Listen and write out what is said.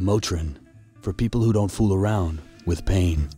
Motrin, for people who don't fool around with pain.